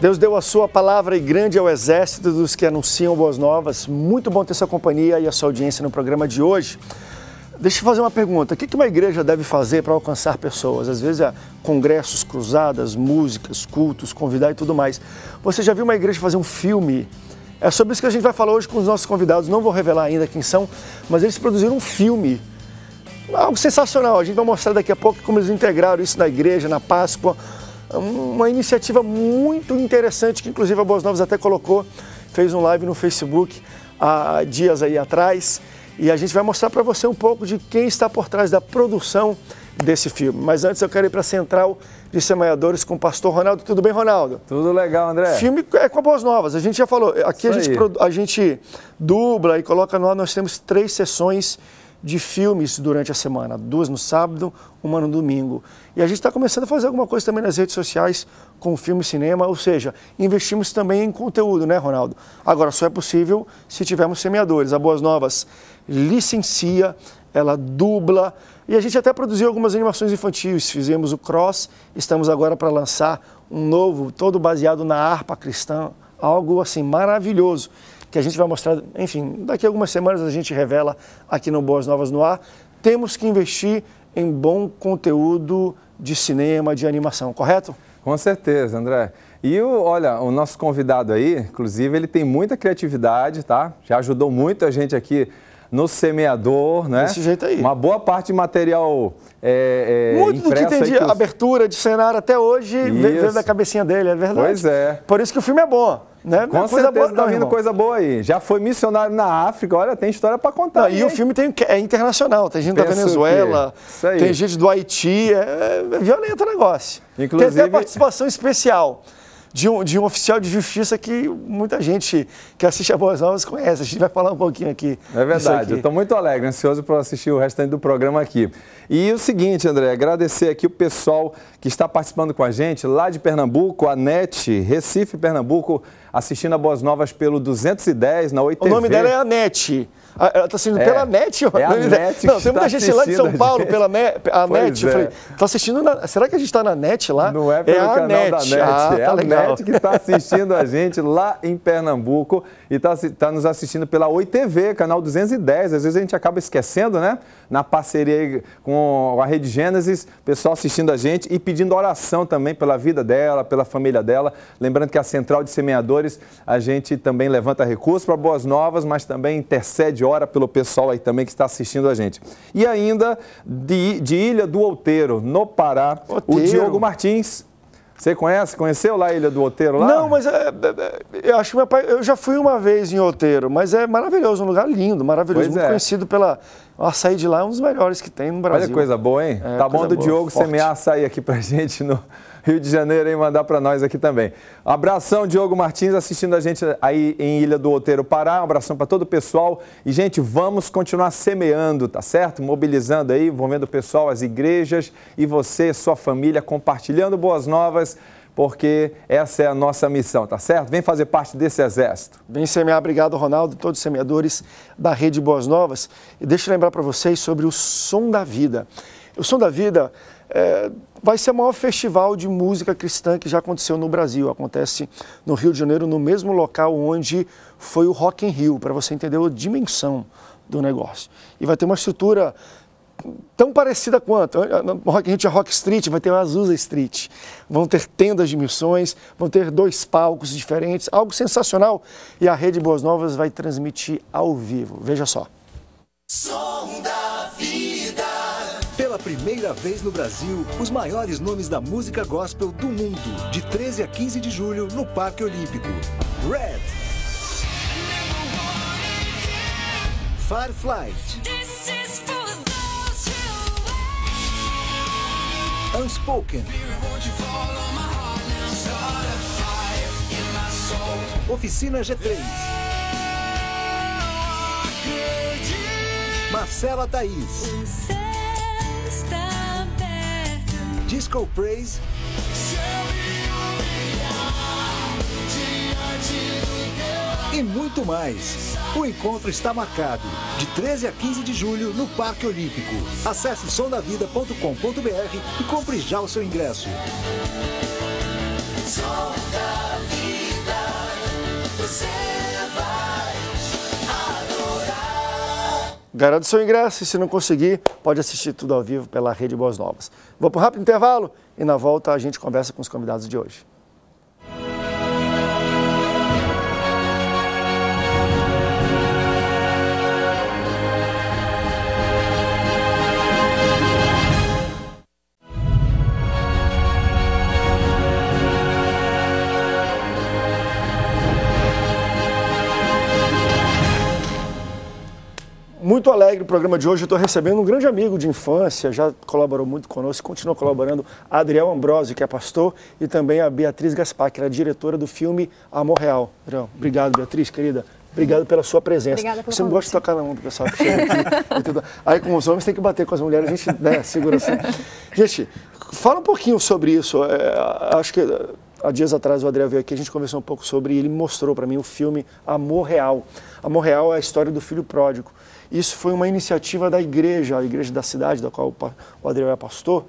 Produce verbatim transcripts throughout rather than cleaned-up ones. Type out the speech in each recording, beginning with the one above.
Deus deu a sua palavra e grande é o exército dos que anunciam boas novas. Muito bom ter sua companhia e a sua audiência no programa de hoje. Deixa eu fazer uma pergunta. O que uma igreja deve fazer para alcançar pessoas? Às vezes há congressos, cruzadas, músicas, cultos, convidar e tudo mais. Você já viu uma igreja fazer um filme? É sobre isso que a gente vai falar hoje com os nossos convidados. Não vou revelar ainda quem são, mas eles produziram um filme. Algo sensacional. A gente vai mostrar daqui a pouco como eles integraram isso na igreja, na Páscoa. Uma iniciativa muito interessante que, inclusive, a Boas Novas até colocou, fez um live no Facebook há dias aí atrás. E a gente vai mostrar para você um pouco de quem está por trás da produção desse filme. Mas antes eu quero ir para a Central de Semeadores com o pastor Ronaldo. Tudo bem, Ronaldo? Tudo legal, André. Filme é com a Boas Novas. A gente já falou. Aqui a gente, a gente dubla e coloca no ar. Nós temos três sessões de filmes durante a semana. Duas no sábado, uma no domingo. E a gente está começando a fazer alguma coisa também nas redes sociais com filme e cinema, ou seja, investimos também em conteúdo, né, Ronaldo? Agora, só é possível se tivermos semeadores. A Boas Novas licencia, ela dubla, e a gente até produziu algumas animações infantis, fizemos o Cross, estamos agora para lançar um novo, todo baseado na harpa cristã, algo assim maravilhoso, que a gente vai mostrar, enfim, daqui a algumas semanas a gente revela aqui no Boas Novas no Ar. Temos que investir em bom conteúdo de cinema, de animação, correto? Com certeza, André. E, o, olha, o nosso convidado aí, inclusive, ele tem muita criatividade, tá? Já ajudou muito a gente aqui no Semeador, né? Desse jeito aí. Uma boa parte de material é, é, muito do que tem de que os... abertura, de cenário até hoje, veio da cabecinha dele, é verdade. Pois é. Por isso que o filme é bom. Né? Com coisa certeza boa, tá não, vindo irmão. Coisa boa aí. Já foi missionário na África, olha, tem história para contar. Não, e o filme tem, é internacional, tem gente Penso da Venezuela, tem gente do Haiti, é, é violento o negócio. Inclusive... Tem até a participação especial de um, de um oficial de justiça que muita gente que assiste a Boas Novas conhece. A gente vai falar um pouquinho aqui. É verdade, eu estou muito alegre, ansioso para assistir o restante do programa aqui. E o seguinte, André, agradecer aqui o pessoal que está participando com a gente lá de Pernambuco, a N E T, Recife, Pernambuco, assistindo a Boas Novas pelo duzentos e dez, na O I T V. O nome dela é a N E T. Ela está assistindo é, pela N E T. É a N E T. Não, tem muita gente lá de São Paulo, pela N E T. Está assistindo na... Será que a gente está na N E T lá? Não é pelo é canal Net. Da N E T. Ah, é tá a N E T que está assistindo a gente lá em Pernambuco e está tá nos assistindo pela O I T V, canal duzentos e dez. Às vezes a gente acaba esquecendo, né? Na parceria com a Rede Gênesis, pessoal assistindo a gente e pedindo oração também pela vida dela, pela família dela. Lembrando que a Central de Semeadores, a gente também levanta recursos para Boas Novas, mas também intercede hora pelo pessoal aí também que está assistindo a gente. E ainda de, de Ilha do Outeiro, no Pará, Outeiro. O Diogo Martins. Você conhece? Conheceu lá a Ilha do Outeiro? Lá? Não, mas é, eu acho que meu pai... Eu já fui uma vez em Outeiro, mas é maravilhoso, um lugar lindo, maravilhoso, pois muito é. Conhecido pela... O açaí de lá é um dos melhores que tem no Brasil. Olha que coisa boa, hein? É, tá bom do boa, Diogo forte. Semear açaí aqui pra gente no Rio de Janeiro, hein? Mandar pra nós aqui também. Abração, Diogo Martins, assistindo a gente aí em Ilha do Outeiro, Pará. Um abração pra todo o pessoal. E, gente, vamos continuar semeando, tá certo? Mobilizando aí, envolvendo o pessoal, as igrejas e você, sua família, compartilhando Boas Novas, porque essa é a nossa missão, tá certo? Vem fazer parte desse exército. Vem semear, obrigado, Ronaldo, todos os semeadores da Rede Boas Novas. E deixa eu lembrar para vocês sobre o Som da Vida. O Som da Vida é, vai ser o maior festival de música cristã que já aconteceu no Brasil. Acontece no Rio de Janeiro, no mesmo local onde foi o Rock in Rio, para você entender a dimensão do negócio. E vai ter uma estrutura... tão parecida quanto. A gente é Rock Street, vai ter a Azusa Street. Vão ter tendas de missões, vão ter dois palcos diferentes, algo sensacional. E a Rede Boas Novas vai transmitir ao vivo. Veja só. Som da Vida. Pela primeira vez no Brasil, os maiores nomes da música gospel do mundo. De treze a quinze de julho, no Parque Olímpico. Red. Fireflight. Unspoken. Oficina G três. Marcela Thaís. Disco Praise. E muito mais. O encontro está marcado de treze a quinze de julho no Parque Olímpico. Acesse sondavida ponto com ponto br e compre já o seu ingresso. você vai adorar. Garante seu ingresso e, se não conseguir, pode assistir tudo ao vivo pela Rede Boas Novas. Vou para um rápido intervalo e, na volta, a gente conversa com os convidados de hoje. Muito alegre o programa de hoje. Eu estou recebendo um grande amigo de infância, já colaborou muito conosco, continua colaborando, a Adriel Ambrosio, que é pastor, e também a Beatriz Gaspar, que era diretora do filme Amor Real. Adriel, obrigado, Beatriz, querida. Obrigado pela sua presença. Pelo Você não gosta de tocar na mão do pessoal que chega aqui. Aí, como os homens, tem que bater com as mulheres, a gente, né, segura assim. Gente, fala um pouquinho sobre isso. É, acho que... Há dias atrás o Adriel veio aqui, a gente conversou um pouco sobre, ele mostrou para mim o filme Amor Real. Amor Real é a história do filho pródigo. Isso foi uma iniciativa da igreja, a Igreja da Cidade, da qual o Adriel é pastor.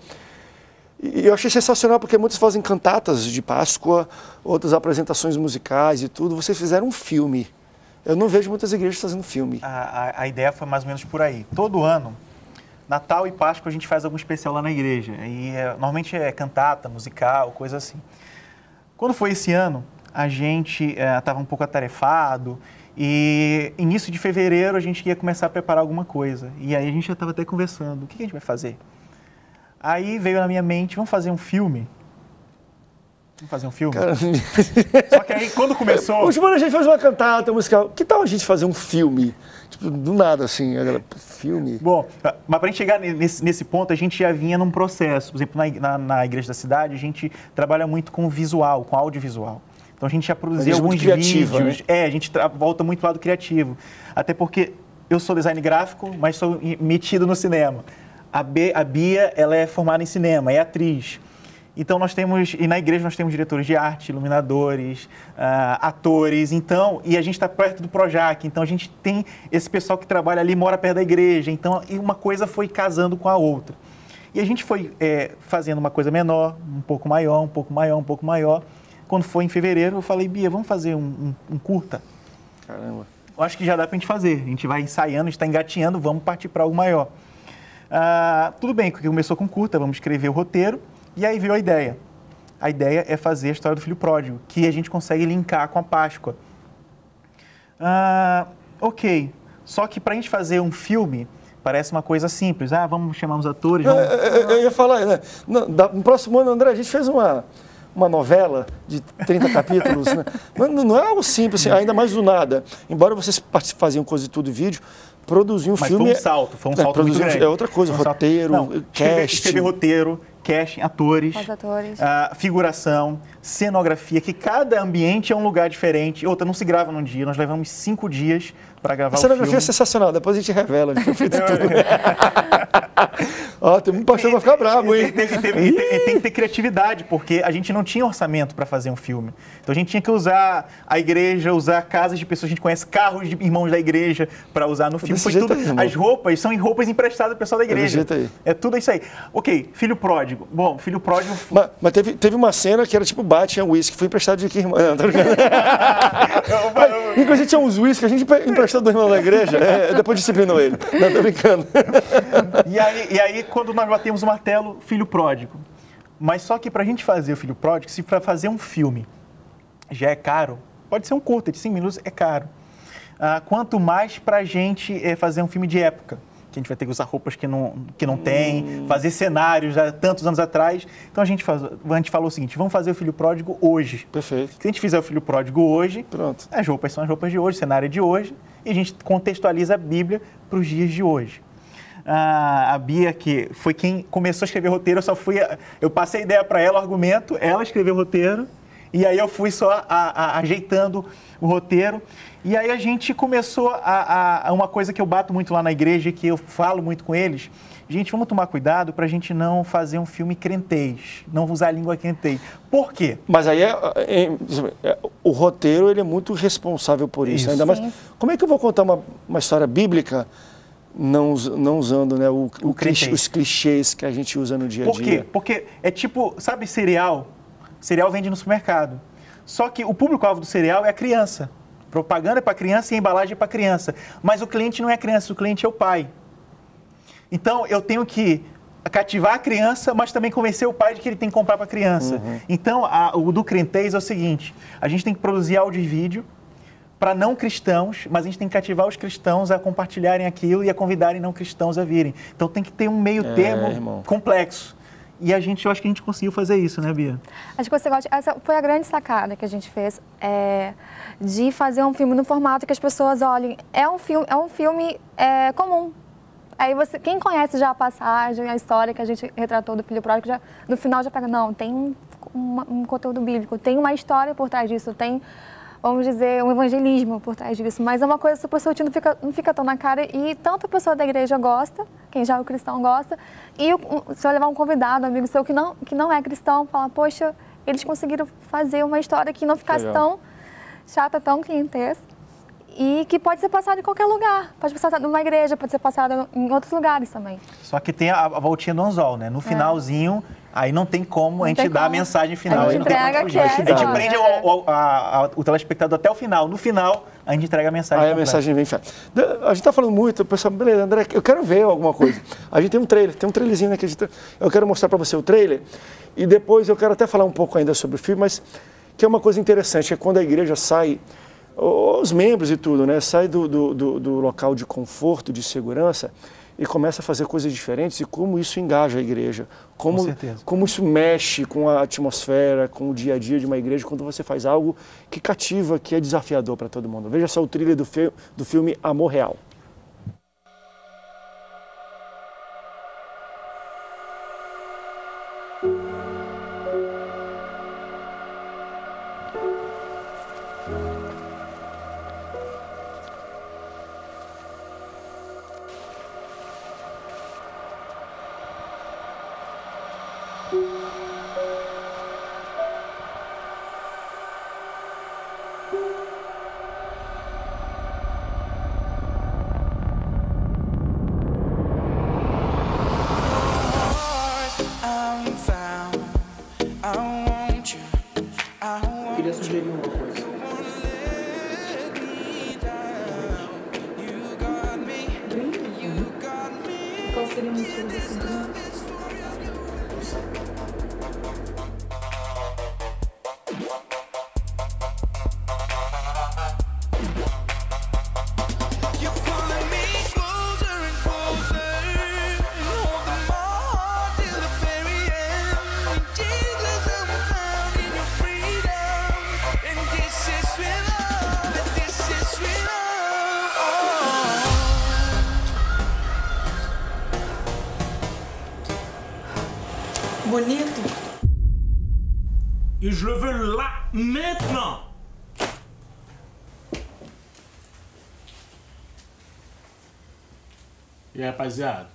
E eu achei sensacional porque muitos fazem cantatas de Páscoa, outras apresentações musicais e tudo. Vocês fizeram um filme. Eu não vejo muitas igrejas fazendo filme. A, a, a ideia foi mais ou menos por aí. Todo ano, Natal e Páscoa, a gente faz algum especial lá na igreja. E é, normalmente é cantata, musical, coisa assim. Quando foi esse ano, a gente estava é, um pouco atarefado e início de fevereiro a gente ia começar a preparar alguma coisa. E aí a gente já estava até conversando, o que, que a gente vai fazer? Aí veio na minha mente, vamos fazer um filme? Vamos fazer um filme? Cara... Só que aí quando começou... Hoje a gente fez uma cantata musical, que tal a gente fazer um filme? Tipo, do nada assim, galera, filme... Bom, mas para a gente chegar nesse, nesse ponto, a gente já vinha num processo. Por exemplo, na, na, na Igreja da Cidade, a gente trabalha muito com visual, com audiovisual. Então a gente já produziu alguns criativa, vídeos. Né? É, a gente volta muito para o lado criativo. Até porque eu sou design gráfico, mas sou metido no cinema. A, B, a Bia, ela é formada em cinema, é atriz. Então nós temos, e na igreja nós temos diretores de arte, iluminadores, uh, atores, então, e a gente está perto do Projac, então a gente tem esse pessoal que trabalha ali, mora perto da igreja, então, e uma coisa foi casando com a outra. E a gente foi é, fazendo uma coisa menor, um pouco maior, um pouco maior, um pouco maior. Quando foi em fevereiro, eu falei, Bia, vamos fazer um, um, um curta? Caramba. Eu acho que já dá pra gente fazer, a gente vai ensaiando, a gente está engatinhando, vamos partir para algo maior. Uh, tudo bem, porque começou com curta, vamos escrever o roteiro. E aí veio a ideia. A ideia é fazer a história do filho pródigo, que a gente consegue linkar com a Páscoa. Ah, ok, só que para a gente fazer um filme, parece uma coisa simples. Ah, vamos chamar uns atores... Vamos... Eu, eu, eu ia falar, né? No, no próximo ano, André, a gente fez uma, uma novela de trinta capítulos, né? Mas não é algo simples, assim, ainda mais do nada. Embora vocês faziam coisa de tudo e vídeo... Produzir um Mas filme... Mas foi um salto, foi um salto é, muito grande. É outra coisa, um roteiro, não, casting... Escrever roteiro, casting, atores, atores. Uh, figuração, cenografia, que cada ambiente é um lugar diferente. Outra, não se grava num dia, nós levamos cinco dias para gravar a o filme. A cenografia é sensacional, depois a gente revela. A gente feito tudo. Ó, tem um pastor que vai ficar bravo, hein? Tem, tem, tem, tem, tem, tem que ter criatividade, porque a gente não tinha orçamento para fazer um filme. Então a gente tinha que usar a igreja, usar casas de pessoas, a gente conhece carros de irmãos da igreja para usar no filme. Foi tudo, aí, as roupas são roupas emprestadas do pessoal da igreja. É, é tudo isso aí. Ok, filho pródigo. Bom, filho pródigo... Mas, mas teve, teve uma cena que era tipo Batman, uísque, foi emprestado de que irmão? Não, tá ligado? Inclusive tinha uns uísque, a gente emprestou do irmão da igreja, é, depois disciplinou ele. Não, tô brincando. E aí, e aí, quando nós batemos o martelo, filho pródigo. Mas só que para a gente fazer o filho pródigo, se para fazer um filme já é caro, pode ser um curta de cinco minutos, é caro. Ah, quanto mais para a gente é, fazer um filme de época, que a gente vai ter que usar roupas que não, que não tem, fazer cenários há tantos anos atrás. Então a gente, faz, a gente falou o seguinte, vamos fazer o filho pródigo hoje. Perfeito. Se a gente fizer o filho pródigo hoje, pronto, as roupas são as roupas de hoje, o cenário é de hoje, e a gente contextualiza a Bíblia para os dias de hoje. Ah, a Bia, que foi quem começou a escrever roteiro, eu só fui, eu passei a ideia para ela, o argumento, ela escreveu o roteiro, e aí eu fui só a, a, ajeitando o roteiro, e aí a gente começou a, a uma coisa que eu bato muito lá na igreja, que eu falo muito com eles, gente, vamos tomar cuidado para a gente não fazer um filme crentez, não usar a língua crentez. Por quê? Mas aí é, é, é, o roteiro ele é muito responsável por isso, isso. Ainda mais, como é que eu vou contar uma, uma história bíblica Não, não usando né, o, o o clichê, os clichês que a gente usa no dia a dia. Por quê? Porque é tipo, sabe cereal? Cereal vende no supermercado. Só que o público-alvo do cereal é a criança. propaganda é para criança e a embalagem é para criança. Mas o cliente não é criança, o cliente é o pai. Então, eu tenho que cativar a criança, mas também convencer o pai de que ele tem que comprar para a criança. Uhum. Então, a, o do crentez é o seguinte, a gente tem que produzir áudio e vídeo para não cristãos, mas a gente tem que cativar os cristãos a compartilharem aquilo e a convidarem não cristãos a virem. Então, tem que ter um meio é, termo irmão. complexo. E a gente, eu acho que a gente conseguiu fazer isso, né, Bia? Acho que você gosta... Essa foi a grande sacada que a gente fez, é, de fazer um filme no formato que as pessoas olhem. É um filme, é um filme é, comum. Aí você, quem conhece já a passagem, a história que a gente retratou do filho pródigo, já, no final já pega, não, tem um, um, um conteúdo bíblico, tem uma história por trás disso, tem, vamos dizer, um evangelismo por trás disso, mas é uma coisa super sutil, não fica, não fica tão na cara, e tanto a pessoa da igreja gosta, quem já é o cristão gosta, e o, se eu levar um convidado, um amigo seu que não, que não é cristão, fala, poxa, eles conseguiram fazer uma história que não ficasse Legal. tão chata, tão clientesca. E que pode ser passado em qualquer lugar. Pode ser passado numa igreja, pode ser passado em outros lugares também. Só que tem a, a voltinha do anzol, né? No finalzinho, é. aí não tem como não a gente tem dar como. a mensagem final. A gente, a gente entrega como... que é. A gente é. prende é. o, a, a, o telespectador até o final. No final, a gente entrega a mensagem. Aí a mensagem vem. A gente está falando muito, o pessoal, beleza, André, eu quero ver alguma coisa. A gente tem um trailer, tem um trailerzinho aqui. Eu quero mostrar para você o trailer. E depois eu quero até falar um pouco ainda sobre o filme, mas que é uma coisa interessante, é quando a igreja sai... Os membros e tudo, né? Sai do, do, do, do local de conforto, de segurança e começa a fazer coisas diferentes e como isso engaja a igreja. Como, com certeza. Como isso mexe com a atmosfera, com o dia a dia de uma igreja, quando você faz algo que cativa, que é desafiador para todo mundo. Veja só o trailer do, fi do filme Amor Real. Bonito. E je le veux là, maintenant. E aí, rapaziada,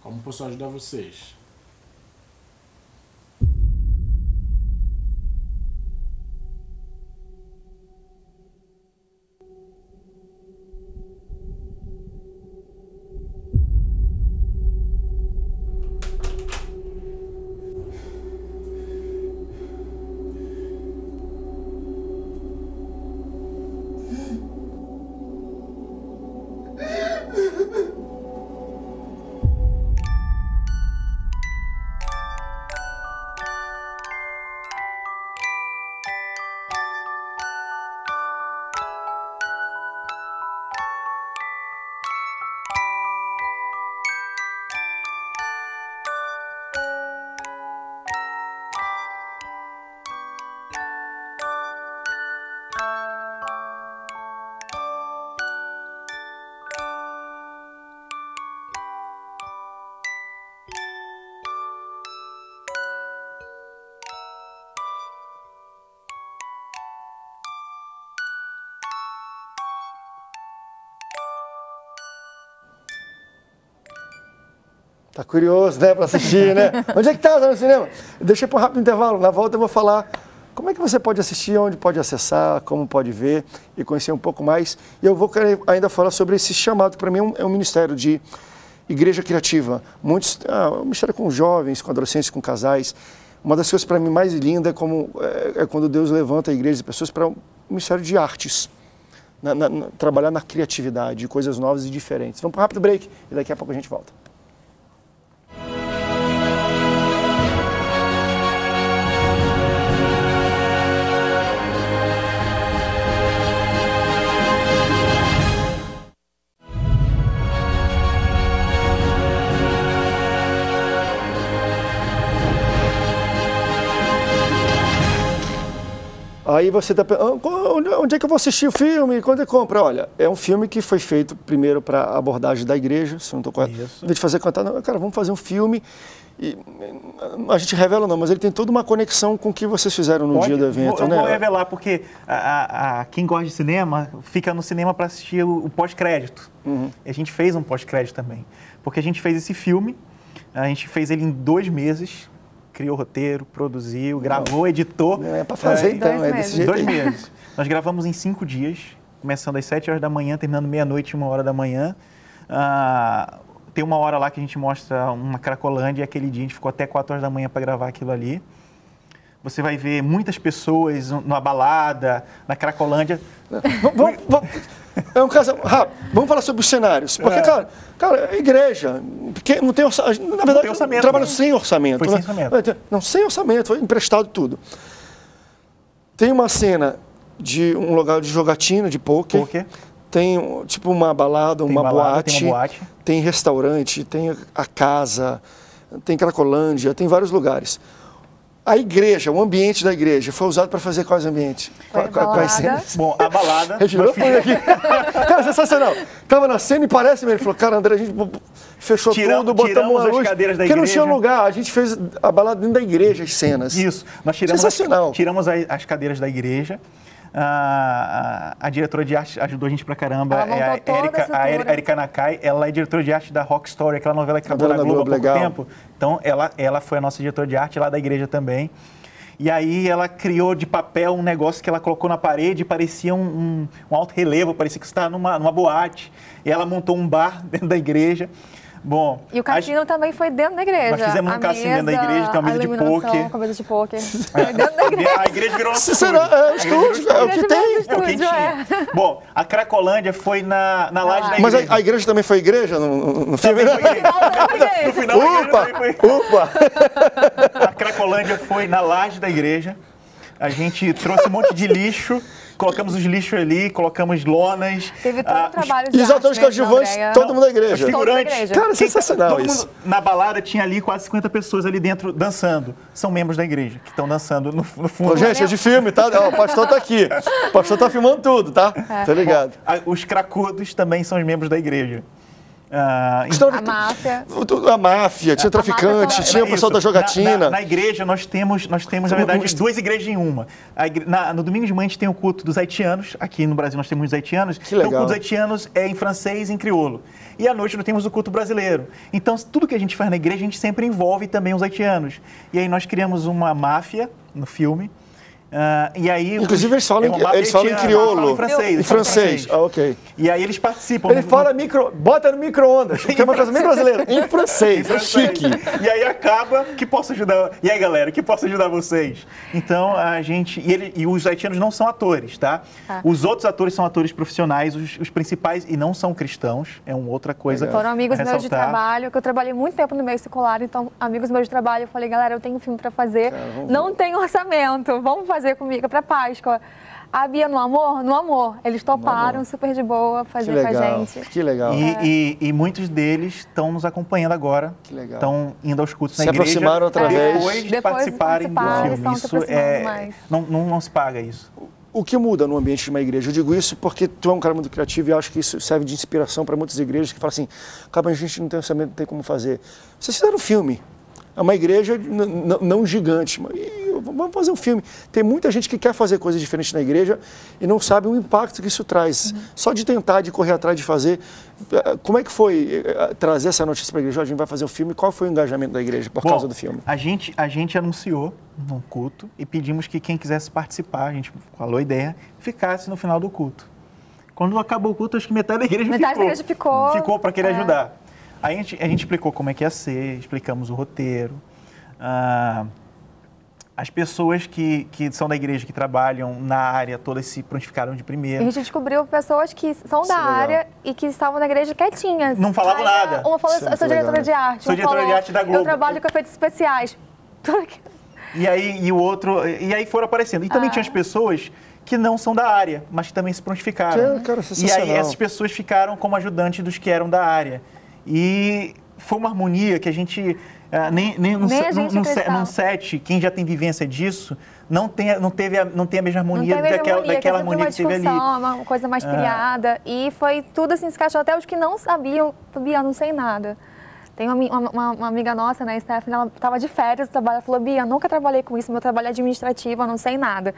como posso ajudar vocês? Tá curioso, né, pra assistir, né? Onde é que tá no cinema? Deixei para um rápido intervalo, na volta eu vou falar como é que você pode assistir, onde pode acessar, como pode ver e conhecer um pouco mais. E eu vou querer ainda falar sobre esse chamado, que para mim é um ministério de igreja criativa. Muitos, ah, um ministério com jovens, com adolescentes, com casais. Uma das coisas para mim mais linda é, como, é, é quando Deus levanta a igreja de pessoas para Ministério de Artes, na, na, na, trabalhar na criatividade, coisas novas e diferentes. Vamos para um rápido break e daqui a pouco a gente volta. Aí você está pensando, onde é que eu vou assistir o filme? Quando eu compro? Olha, é um filme que foi feito primeiro para a abordagem da igreja, se eu não estou correto. Em vez de fazer cantar, não, cara, vamos fazer um filme. E a gente revela não, mas ele tem toda uma conexão com o que vocês fizeram no Pode, dia do evento. Eu né? vou revelar, porque a, a, a, quem gosta de cinema fica no cinema para assistir o, o pós-crédito. Uhum. A gente fez um pós-crédito também, porque a gente fez esse filme, a gente fez ele em dois meses. Criou o roteiro, produziu, gravou, não. editou. Não é para fazer, é, então, dois é desse meses. jeito. Dois meses. Nós gravamos em cinco dias, começando às sete horas da manhã, terminando meia-noite, uma hora da manhã. Ah, tem uma hora lá que a gente mostra uma cracolândia, e aquele dia a gente ficou até quatro horas da manhã para gravar aquilo ali. Você vai ver muitas pessoas na balada, na cracolândia. Vamos, vamos, é um caso rápido. Vamos falar sobre os cenários. Porque, é. cara, cara, igreja, não tem orçamento. Na verdade, não tem orçamento, trabalho né? sem orçamento. Foi né? sem orçamento. Não, sem orçamento, foi emprestado tudo. Tem uma cena de um lugar de jogatina, de pôquer. Pôquer. Tem, tipo, uma balada, tem uma, balada boate, tem uma boate. Tem restaurante, tem a casa, tem cracolândia, tem vários lugares. A igreja, o ambiente da igreja, foi usado para fazer quais ambientes? Quais, quais cenas? Bom, a balada... Eu tirou aqui. Cara, sensacional. Tava na cena e parece mesmo. Ele falou, cara, André, a gente fechou Tirão, tudo, botamos uma luz. Cadeiras da porque igreja. Não tinha lugar. A gente fez a balada dentro da igreja, as cenas. Isso. Nós tiramos sensacional. As, tiramos as cadeiras da igreja. A, a, a diretora de arte ajudou a gente pra caramba, ela é a Erika, a Erika Nakai, ela é diretora de arte da Rock Story, aquela novela que acabou na Globo há pouco legal. tempo. Então, ela, ela foi a nossa diretora de arte lá da igreja também. E aí, ela criou de papel um negócio que ela colocou na parede e parecia um, um, um alto relevo, parecia que você estava numa, numa boate. E ela montou um bar dentro da igreja. Bom, e o cassino as... também foi dentro da igreja. Nós fizemos um cassino dentro da igreja, tem uma mesa de pôquer. Com a mesa de pôquer. Foi dentro da igreja. A igreja virou um estúdio. É o estúdio, é o que tem. É o que tinha. Bom, a cracolândia foi na, na laje ah. da igreja. Mas a, a igreja também foi igreja? No, no filme? Foi igreja. No final da igreja também foi. Upa! A cracolândia foi na laje da igreja. A gente trouxe um monte de lixo. Colocamos os lixos ali, colocamos lonas. Teve todo ah, o trabalho de E os atores coadjuvantes, todo mundo da igreja. Os figurantes. Igreja. Cara, quem, sensacional todo isso. Mundo, na balada tinha ali quase cinquenta pessoas ali dentro dançando. São membros da igreja que estão dançando no, no fundo. Ô, gente, é de filme, tá? Ó, o pastor tá aqui. O pastor tá filmando tudo, tá? É. Tá ligado. Bom, a, os cracudos também são os membros da igreja. Ah, então, a máfia. A máfia, tinha traficante, tinha o pessoal da jogatina. Na, na, na igreja nós temos, nós temos na verdade, duas igrejas em uma. A igre... na, no domingo de manhã a gente tem o culto dos haitianos, aqui no Brasil nós temos os haitianos. Que legal. Então o culto dos haitianos é em francês e em crioulo. E à noite nós temos o culto brasileiro. Então tudo que a gente faz na igreja a gente sempre envolve também os haitianos. E aí nós criamos uma máfia no filme. Uh, e aí, inclusive eles falam, é eles falam em crioulo, em francês, em francês. Ah, ok. E aí eles participam. Ele no... fala micro, bota no micro-ondas, que é uma coisa bem brasileira, em francês, em francês. Chique. E aí acaba que posso ajudar, e aí galera, que posso ajudar vocês. Então a gente, e, ele, e os haitianos não são atores, tá? Ah. Os outros atores são atores profissionais, os, os principais, e não são cristãos, é uma outra coisa. Foram amigos meus de trabalho, que eu trabalhei muito tempo no meio secular, então amigos meus de trabalho, eu falei, galera, eu tenho um filme pra fazer, Cara, não ver. tem orçamento, vamos fazer. fazer comigo para Páscoa. A Bia no amor? No amor. Eles toparam, amor. super de boa, fazer com a gente. Que legal. E, é. e, e muitos deles estão nos acompanhando agora. Que legal. Estão indo aos cultos se na igreja. Se aproximaram outra depois vez. Depois de participarem do filme. Isso é... Não, não, não se paga isso. O que muda no ambiente de uma igreja? Eu digo isso porque tu é um cara muito criativo e acho que isso serve de inspiração para muitas igrejas que falam assim, acaba a gente não tem orçamento, não tem como fazer. Vocês fizeram um filme. É uma igreja não gigante, mas vamos fazer um filme. Tem muita gente que quer fazer coisas diferentes na igreja e não sabe o impacto que isso traz. Uhum. Só de tentar, de correr atrás, de fazer. Como é que foi trazer essa notícia para a igreja? A gente vai fazer um filme. Qual foi o engajamento da igreja por Bom, causa do filme? A gente, a gente anunciou num culto e pedimos que quem quisesse participar, a gente falou a ideia, ficasse no final do culto. Quando acabou o culto, acho que metade da igreja metade ficou. Metade da igreja ficou. Ficou para querer é. ajudar. Aí a gente, a gente explicou como é que ia ser, explicamos o roteiro, ah, as pessoas que, que são da igreja, que trabalham na área, todas se prontificaram de primeira. A gente descobriu pessoas que são Isso da legal. área e que estavam na igreja quietinhas. Não falavam nada. Uma falou, Isso eu sou diretora legal. de arte. Sou diretora falou, de arte da Globo. Eu trabalho com efeitos especiais. E aí, e o outro... E aí foram aparecendo. E também ah. tinha as pessoas que não são da área, mas que também se prontificaram. Que, cara, e aí essas pessoas ficaram como ajudantes dos que eram da área. E foi uma harmonia que a gente... Uh, nem nem num set, quem já tem vivência disso, não tem, não teve a, não tem a mesma harmonia, a mesma daquela, harmonia daquela harmonia que teve ali. Uma coisa mais criada. Uh. E foi tudo assim, se encaixou. Até os que não sabiam, Bia, não sei nada. Tem uma, uma, uma amiga nossa, né, Stephanie, ela estava de férias, trabalho, ela falou, Bia, nunca trabalhei com isso, meu trabalho é administrativo, eu não sei nada.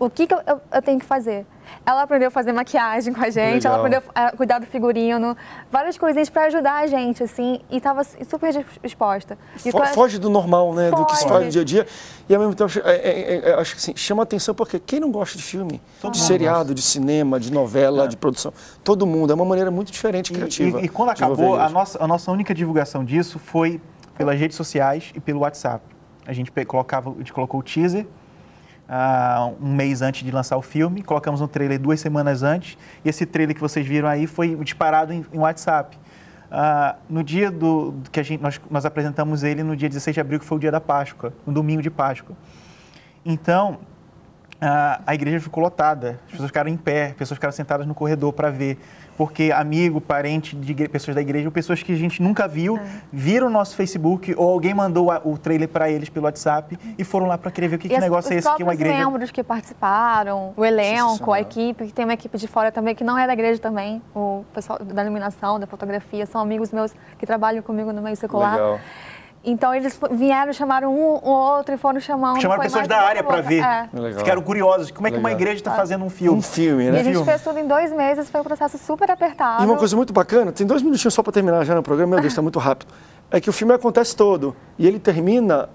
O que, que eu, eu, eu tenho que fazer? Ela aprendeu a fazer maquiagem com a gente, Legal. ela aprendeu a cuidar do figurino, várias coisinhas para ajudar a gente, assim, e estava super disposta. E Fo, quase... Foge do normal, né, foge. do que se faz no dia a dia. E ao mesmo tempo, é, é, é, acho que assim, chama atenção, porque quem não gosta de filme, ah, de seriado, gosta. de cinema, de novela, é. de produção, todo mundo, é uma maneira muito diferente, criativa. E, e, e quando acabou, a nossa, a nossa única divulgação disso foi pelas redes sociais e pelo WhatsApp. A gente colocava, a gente colocou o teaser uh, um mês antes de lançar o filme, colocamos um trailer duas semanas antes, e esse trailer que vocês viram aí foi disparado em, em WhatsApp. Uh, no dia do, do que a gente, nós, nós apresentamos ele no dia dezesseis de abril, que foi o dia da Páscoa, um domingo de Páscoa. Então, uh, a igreja ficou lotada, as pessoas ficaram em pé, as pessoas ficaram sentadas no corredor para ver. Porque amigo, parente de pessoas da igreja, ou pessoas que a gente nunca viu, é. viram o nosso Facebook, ou alguém mandou a, o trailer para eles pelo WhatsApp e foram lá para querer ver o que, que as, negócio é esse que é uma igreja. Os membros que participaram, o elenco, a equipe, que tem uma equipe de fora também, que não é da igreja também, o pessoal da iluminação, da fotografia, são amigos meus que trabalham comigo no meio secular. Legal. Então, eles vieram, chamaram um ou outro e foram chamando. Chamaram pessoas da área para ver. É. Ficaram curiosos. Como é que Legal. uma igreja está é. fazendo um filme? Um filme, né? E a gente fez tudo em dois meses. Foi um processo super apertado. E uma coisa muito bacana, tem dois minutinhos só para terminar já no programa. Meu Deus, está muito rápido. É que o filme acontece todo. E ele termina...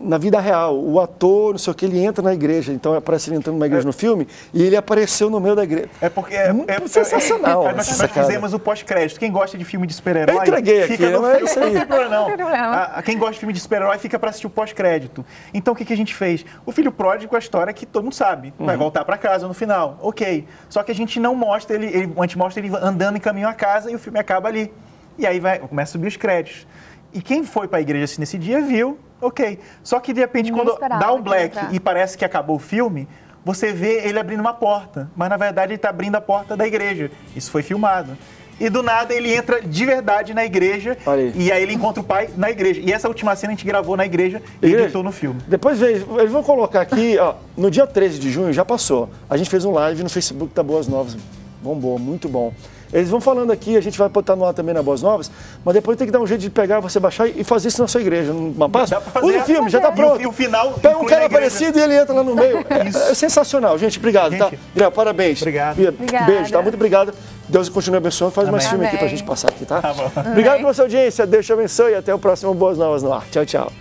na vida real, o ator, não sei o que, ele entra na igreja, então aparece ele entrando numa igreja é. no filme, e ele apareceu no meio da igreja. É porque é, é sensacional. É, é, é, nós, nós fizemos o pós-crédito. Quem gosta de filme de super-herói, entreguei fica aqui, no é isso aí. Não tem problema, não. Quem gosta de filme de super-herói fica para assistir o pós-crédito. Então o que, que a gente fez? O filho pródigo é a história que todo mundo sabe. Vai uhum. voltar para casa no final. Ok. Só que a gente não mostra ele, ele, a gente mostra ele andando em caminho à casa e o filme acaba ali. E aí vai, começa a subir os créditos. E quem foi para a igreja assim, nesse dia viu, ok. Só que de repente, Ninguém quando dá um black e parece que acabou o filme, você vê ele abrindo uma porta. Mas na verdade ele está abrindo a porta da igreja. Isso foi filmado. E do nada ele entra de verdade na igreja. Aí. E aí ele encontra o pai na igreja. E essa última cena a gente gravou na igreja e igreja. editou no filme. Depois eles vão colocar aqui, ó, no dia treze de junho, já passou. A gente fez um live no Facebook da Boas Novas. Bombou, muito bom. Eles vão falando aqui, a gente vai botar no ar também na Boas Novas, mas depois tem que dar um jeito de pegar, você baixar e fazer isso na sua igreja. Uma passa, usa o filme, já tá pronto. E o final pega um cara parecido e ele entra lá no meio. É, é sensacional, gente. Obrigado, gente, tá? Adriel, parabéns. Obrigado. Beijo, tá? Muito obrigado. Deus continue abençoando. Faz Amém. mais filme Amém. aqui pra gente passar aqui, tá? Tá bom. Obrigado pela sua audiência. Deus te abençoe e até o próximo Boas Novas no ar. Tchau, tchau.